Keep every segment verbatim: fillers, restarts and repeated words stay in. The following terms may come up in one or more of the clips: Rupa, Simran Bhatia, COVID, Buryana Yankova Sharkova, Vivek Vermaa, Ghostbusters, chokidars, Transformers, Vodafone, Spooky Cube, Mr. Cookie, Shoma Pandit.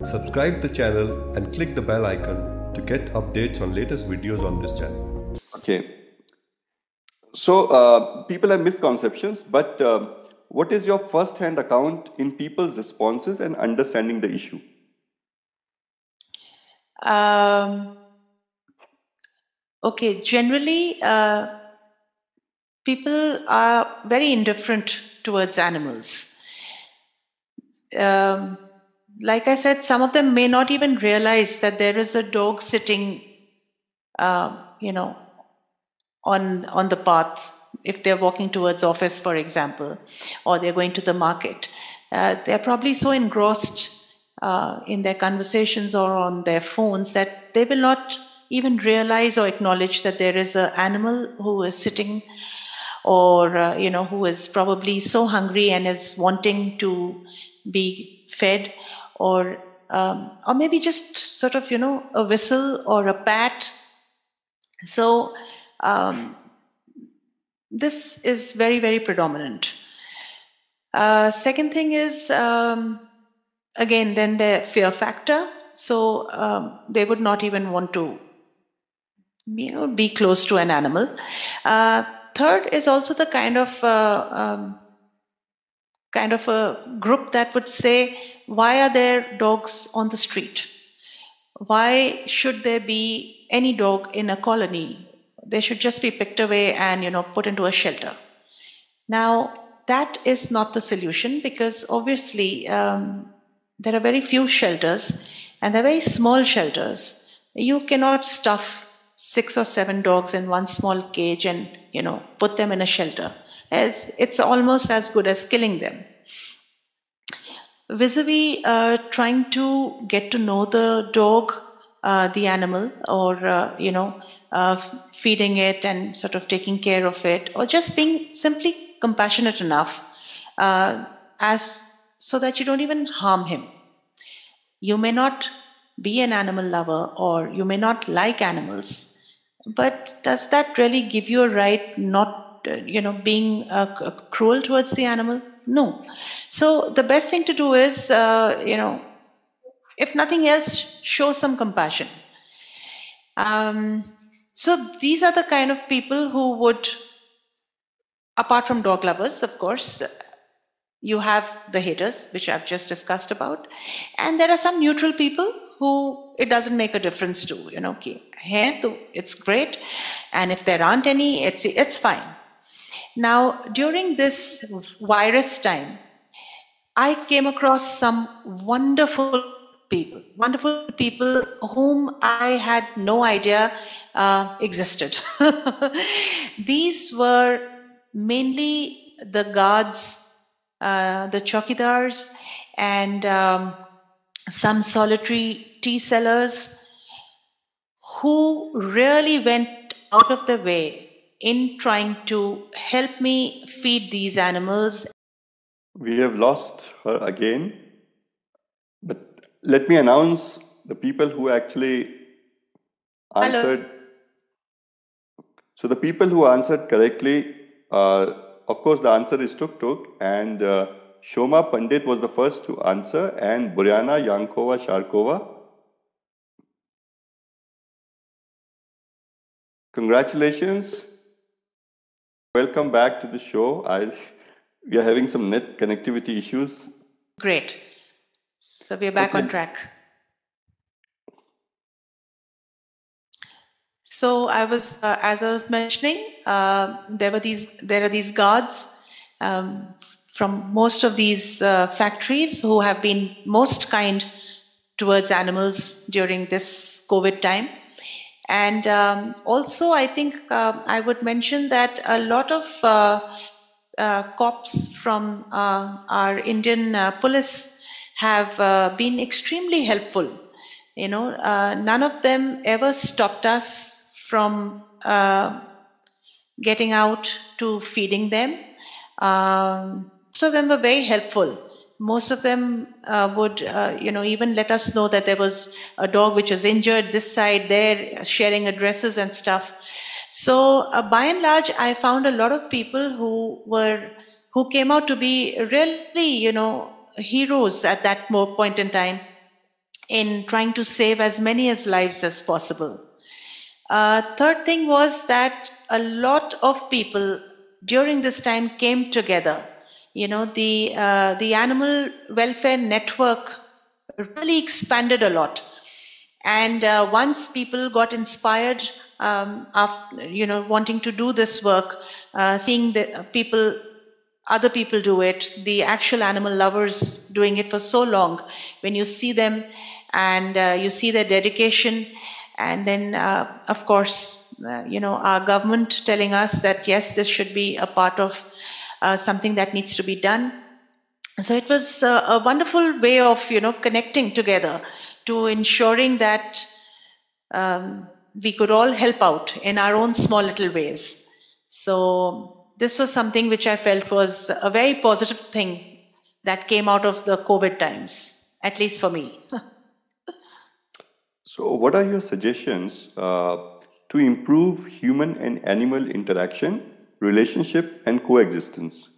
Subscribe the channel and click the bell icon to get updates on latest videos on this channel. Okay. So uh, people have misconceptions, but uh, what is your first-hand account in people's responses and understanding the issue? Um, okay, generally uh, people are very indifferent towards animals. Um, like I said, some of them may not even realize that there is a dog sitting, uh, you know, on, on the path. If they're walking towards office, for example, or they're going to the market, uh, they're probably so engrossed uh, in their conversations or on their phones that they will not even realize or acknowledge that there is an animal who is sitting or, uh, you know, who is probably so hungry and is wanting to be fed, or, um, or maybe just sort of, you know, a whistle or a pat. So, um, this is very, very predominant. Uh, second thing is, um, again, then the fear factor. So um, they would not even want to, you know, be close to an animal. Uh, third is also the kind of uh, um, kind of a group that would say, why are there dogs on the street? Why should there be any dog in a colony? They should just be picked away and, you know, put into a shelter. Now, that is not the solution, because obviously um, there are very few shelters and they're very small shelters. You cannot stuff six or seven dogs in one small cage and, you know, put them in a shelter. It's, it's almost as good as killing them. Vis-a-vis uh, trying to get to know the dog, uh, the animal, or, uh, you know, Uh, feeding it and sort of taking care of it, or just being simply compassionate enough uh, as so that you don't even harm him. You may not be an animal lover, or you may not like animals, but does that really give you a right not, uh, you know, being uh, cruel towards the animal? No. So the best thing to do is, uh, you know, if nothing else, show some compassion. Um, So these are the kind of people who would, apart from dog lovers, of course, you have the haters, which I've just discussed about. And there are some neutral people who it doesn't make a difference to, you know, it's great. And if there aren't any, it's, it's fine. Now, during this virus time, I came across some wonderful people, wonderful people whom I had no idea uh, existed. These were mainly the guards, uh, the chokidars, and um, some solitary tea sellers who really went out of their way in trying to help me feed these animals. We have lost her again, but let me announce the people who actually answered. Hello. So the people who answered correctly, uh, of course, the answer is Tuk Tuk, and uh, Shoma Pandit was the first to answer, and Buryana Yankova Sharkova. Congratulations. Welcome back to the show. I, we are having some net connectivity issues. Great. So we are back okay. on track. So I was, uh, as I was mentioning, uh, there were these, there are these guards um, from most of these uh, factories who have been most kind towards animals during this COVID time. And um, also, I think uh, I would mention that a lot of uh, uh, cops from uh, our Indian uh, police have uh, been extremely helpful. You know, uh, none of them ever stopped us from uh, getting out to feeding them. Um, so they were very helpful. Most of them uh, would, uh, you know, even let us know that there was a dog which was injured this side, there, sharing addresses and stuff. So uh, by and large, I found a lot of people who were, who came out to be really, you know, heroes at that point in time, in trying to save as many as lives as possible. Uh, third thing was that a lot of people during this time came together. You know, the, uh, the animal welfare network really expanded a lot. And uh, once people got inspired, um, after, you know, wanting to do this work, uh, seeing the people, other people do it, the actual animal lovers doing it for so long, when you see them and uh, you see their dedication, and then, uh, of course, uh, you know, our government telling us that, yes, this should be a part of uh, something that needs to be done. So it was uh, a wonderful way of, you know, connecting together to ensuring that um, we could all help out in our own small little ways. So this was something which I felt was a very positive thing that came out of the COVID times, at least for me. So what are your suggestions uh, to improve human and animal interaction, relationship and coexistence?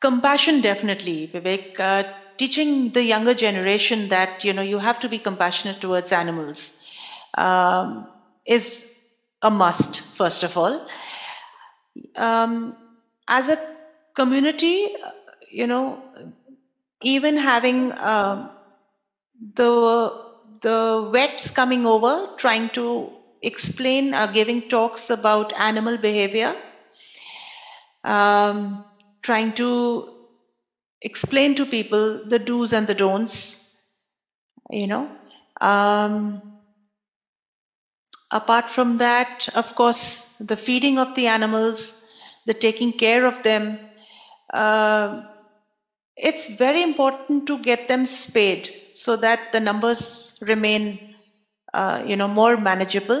Compassion, definitely, Vivek. Uh, teaching the younger generation that, you know, you have to be compassionate towards animals um, is a must, first of all. Um, as a community, you know, even having Uh, The, the vets coming over, trying to explain or giving talks about animal behavior, um, trying to explain to people the do's and the don'ts, you know. Um, apart from that, of course, the feeding of the animals, the taking care of them. Uh, it's very important to get them spayed, so that the numbers remain, uh, you know, more manageable.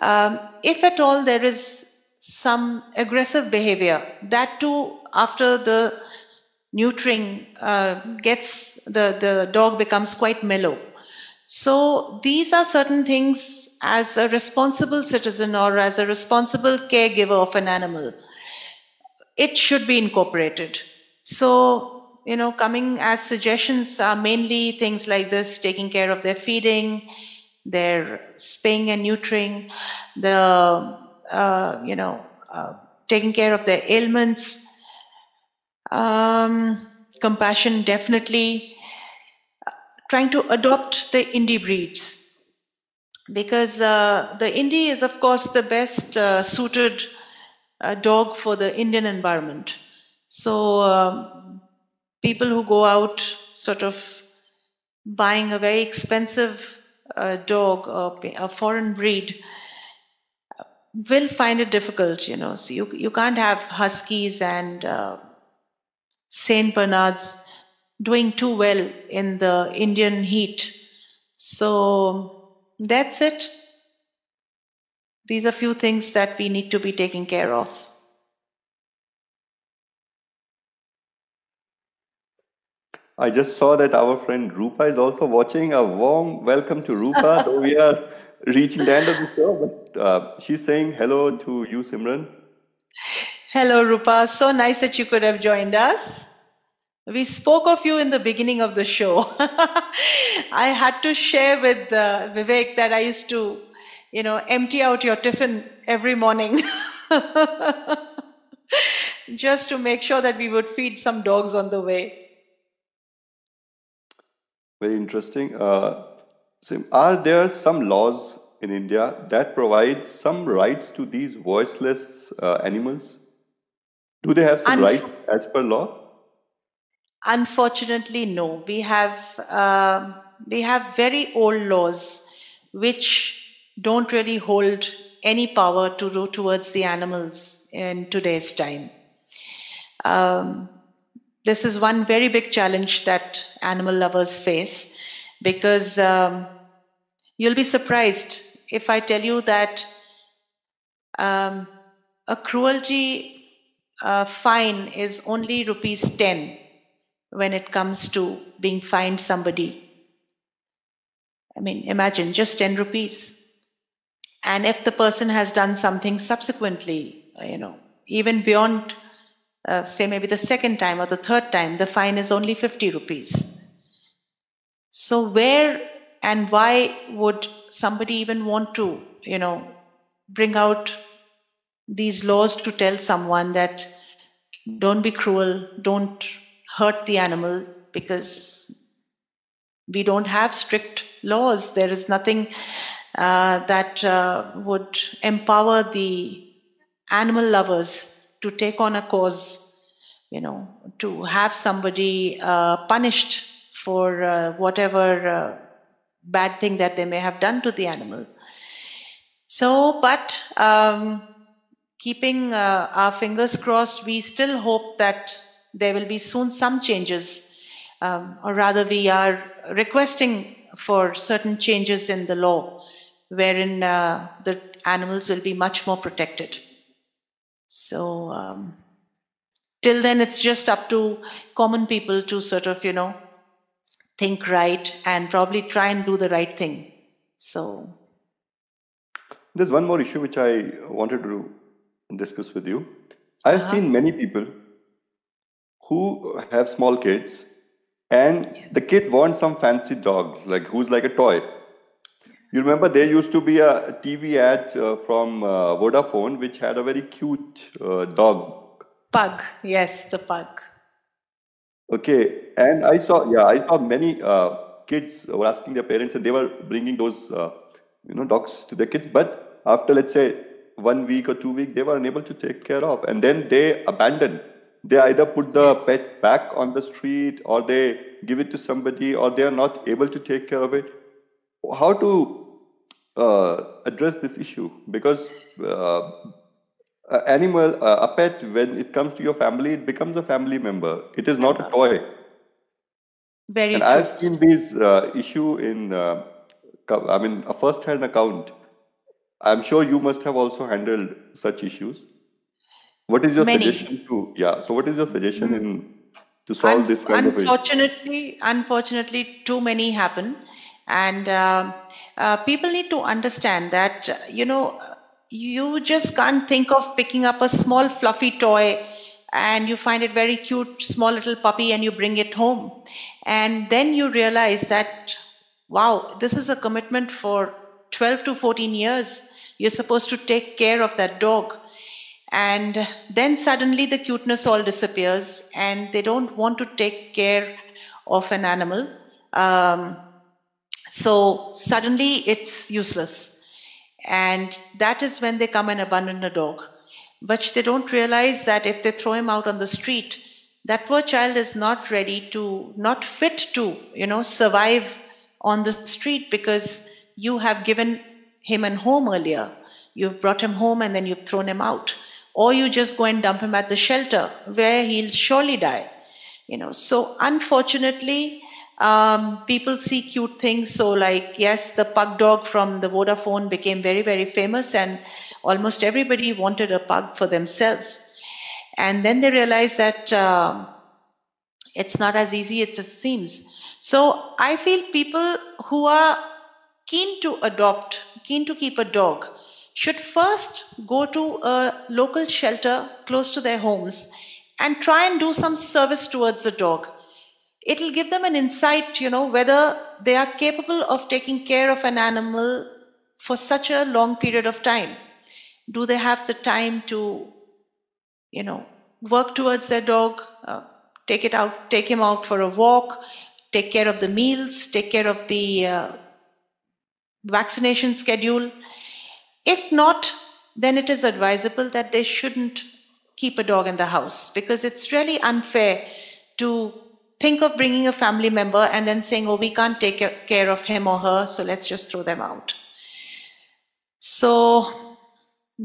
Um, if at all there is some aggressive behavior, that too, after the neutering uh, gets, the, the dog becomes quite mellow. So these are certain things as a responsible citizen or as a responsible caregiver of an animal, it should be incorporated. So, you know, coming as suggestions are mainly things like this, taking care of their feeding, their spaying and neutering, the, uh, you know, uh, taking care of their ailments, um, compassion, definitely, uh, trying to adopt the indie breeds. Because uh, the indie is, of course, the best uh, suited uh, dog for the Indian environment. So, um, people who go out sort of buying a very expensive uh, dog or a foreign breed will find it difficult, you know. So you, you can't have Huskies and uh, Saint Bernards doing too well in the Indian heat. So that's it. These are few things that we need to be taking care of. I just saw that our friend Rupa is also watching. A warm welcome to Rupa, though we are reaching the end of the show. But uh, she's saying hello to you, Simran. Hello, Rupa. So nice that you could have joined us. We spoke of you in the beginning of the show. I had to share with uh, Vivek that I used to, you know, empty out your tiffin every morning just to make sure that we would feed some dogs on the way. Very interesting. Uh, so are there some laws in India that provide some rights to these voiceless uh, animals? Do they have some rights as per law? Unfortunately, no. We have uh, we have very old laws which don't really hold any power to do towards the animals in today's time. Um, This is one very big challenge that animal lovers face, because um, you'll be surprised if I tell you that um, a cruelty uh, fine is only rupees ten when it comes to being fined somebody. I mean, imagine just ten rupees. And if the person has done something subsequently, you know, even beyond Uh, say maybe the second time or the third time, the fine is only fifty rupees. So where and why would somebody even want to, you know, bring out these laws to tell someone that don't be cruel, don't hurt the animal, because we don't have strict laws. There is nothing uh, that uh, would empower the animal lovers to take on a cause, you know, to have somebody uh, punished for uh, whatever uh, bad thing that they may have done to the animal. So, but um, keeping uh, our fingers crossed, we still hope that there will be soon some changes, um, or rather we are requesting for certain changes in the law, wherein uh, the animals will be much more protected. So um, till then, it's just up to common people to sort of, you know, think right and probably try and do the right thing. So there's one more issue which I wanted to discuss with you. I've uh-huh. seen many people who have small kids, and yeah. the kid wants some fancy dog, like who's like a toy. You remember there used to be a T V ad uh, from uh, Vodafone which had a very cute uh, dog. Pug, yes, the pug. Okay, and I saw, yeah, I saw many uh, kids were asking their parents, and they were bringing those, uh, you know, dogs to their kids. But after, let's say, one week or two weeks, they were unable to take care of, and then they abandoned. They either put the pet back on the street, or they give it to somebody, or they are not able to take care of it. How to uh, address this issue? Because uh, an animal, uh, a pet, when it comes to your family, it becomes a family member. It is not a toy. Very and true. I've seen this uh, issue in, uh, I mean, a first-hand account. I'm sure you must have also handled such issues. What is your Many. suggestion to, yeah, so what is your suggestion mm-hmm. in to solve Unf this kind unfortunately, of issue? Unfortunately, too many happen. And uh, uh, people need to understand that, uh, you know, you just can't think of picking up a small fluffy toy and you find it very cute, small little puppy, and you bring it home. And then you realize that, wow, this is a commitment for twelve to fourteen years. You're supposed to take care of that dog. And then suddenly the cuteness all disappears and they don't want to take care of an animal. Um, So suddenly it's useless. And that is when they come and abandon a dog. But they don't realize that if they throw him out on the street, that poor child is not ready to, not fit to, you know, survive on the street, because you have given him a home earlier. You've brought him home and then you've thrown him out. Or you just go and dump him at the shelter where he'll surely die. You know, so unfortunately, Um, people see cute things. So like, yes, the pug dog from the Vodafone became very, very famous, and almost everybody wanted a pug for themselves. And then they realize that uh, it's not as easy as it seems. So I feel people who are keen to adopt, keen to keep a dog, should first go to a local shelter close to their homes and try and do some service towards the dog. It'll give them an insight, you know, whether they are capable of taking care of an animal for such a long period of time. Do they have the time to, you know, work towards their dog, uh, take it out, take him out for a walk, take care of the meals, take care of the uh, vaccination schedule. If not, then it is advisable that they shouldn't keep a dog in the house, because it's really unfair to think of bringing a family member and then saying, oh, we can't take care of him or her, so let's just throw them out. So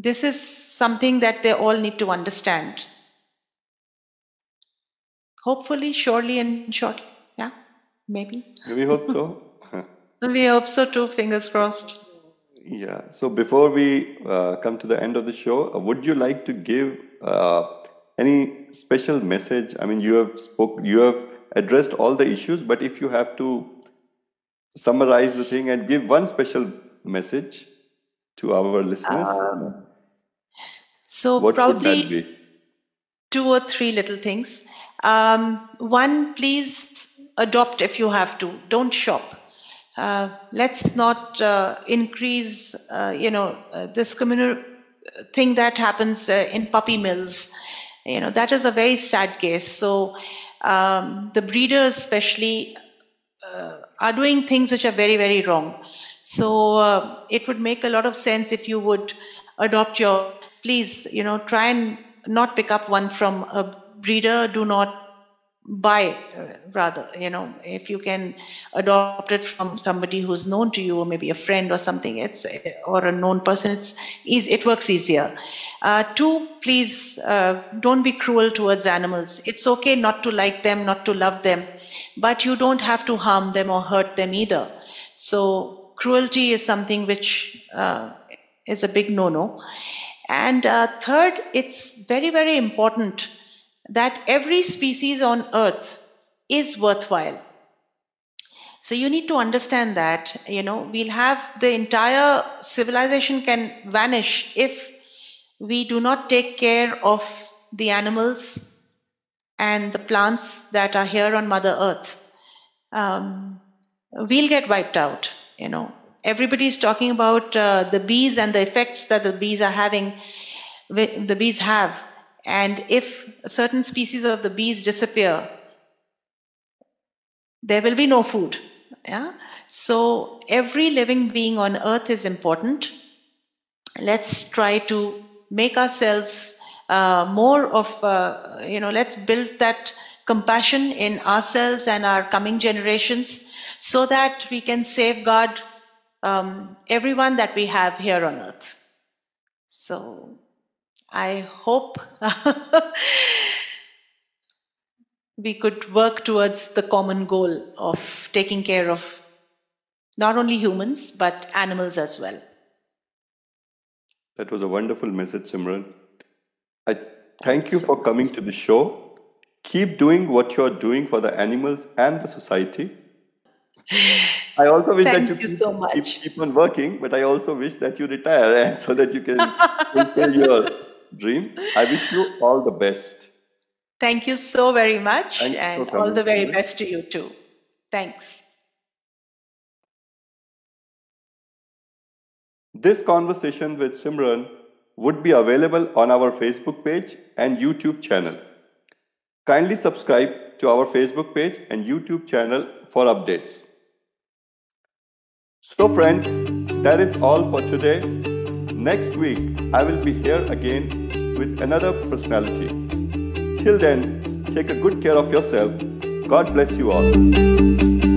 this is something that they all need to understand. Hopefully, surely, and shortly. Yeah, maybe. We hope so. We hope so too, fingers crossed. Yeah, so before we uh, come to the end of the show, uh, would you like to give uh, any special message? I mean, you have spoke, you have addressed all the issues, but if you have to summarize the thing and give one special message to our listeners, um, so what probably would that be? Two or three little things. Um, one, please adopt if you have to. Don't shop. Uh, let's not uh, increase, uh, you know, uh, this communal thing that happens uh, in puppy mills. You know, that is a very sad case. So um, the breeders especially uh, are doing things which are very, very wrong. So uh, it would make a lot of sense if you would adopt your, please, you know, try and not pick up one from a breeder. Do not buy, uh, rather, you know, if you can adopt it from somebody who's known to you, or maybe a friend or something, it's, or a known person, it's easy, it works easier. Uh, two, please uh, don't be cruel towards animals. It's okay not to like them, not to love them, but you don't have to harm them or hurt them either. So cruelty is something which uh, is a big no-no. And uh, third, it's very, very important that every species on earth is worthwhile. So you need to understand that, you know, we'll have the entire civilization can vanish if we do not take care of the animals and the plants that are here on Mother Earth. Um, we'll get wiped out, you know. Everybody's talking about uh, the bees and the effects that the bees are having, the bees have. And if certain species of the bees disappear, there will be no food. Yeah? So every living being on earth is important. Let's try to make ourselves uh, more of, uh, you know, let's build that compassion in ourselves and our coming generations so that we can safeguard um, everyone that we have here on earth. So I hope we could work towards the common goal of taking care of not only humans, but animals as well. That was a wonderful message, Simran. I thank you for coming to the show. Keep doing what you're doing for the animals and the society. I also wish Thank that you, you so much. Keep, keep on working, but I also wish that you retire and so that you can fulfill your dream. I wish you all the best. Thank you so very much. Thanks and all the very best to you too. Thanks. This conversation with Simran would be available on our Facebook page and YouTube channel. Kindly subscribe to our Facebook page and YouTube channel for updates. So friends, that is all for today. Next week, I will be here again with another personality. Till then, take a good care of yourself. God bless you all.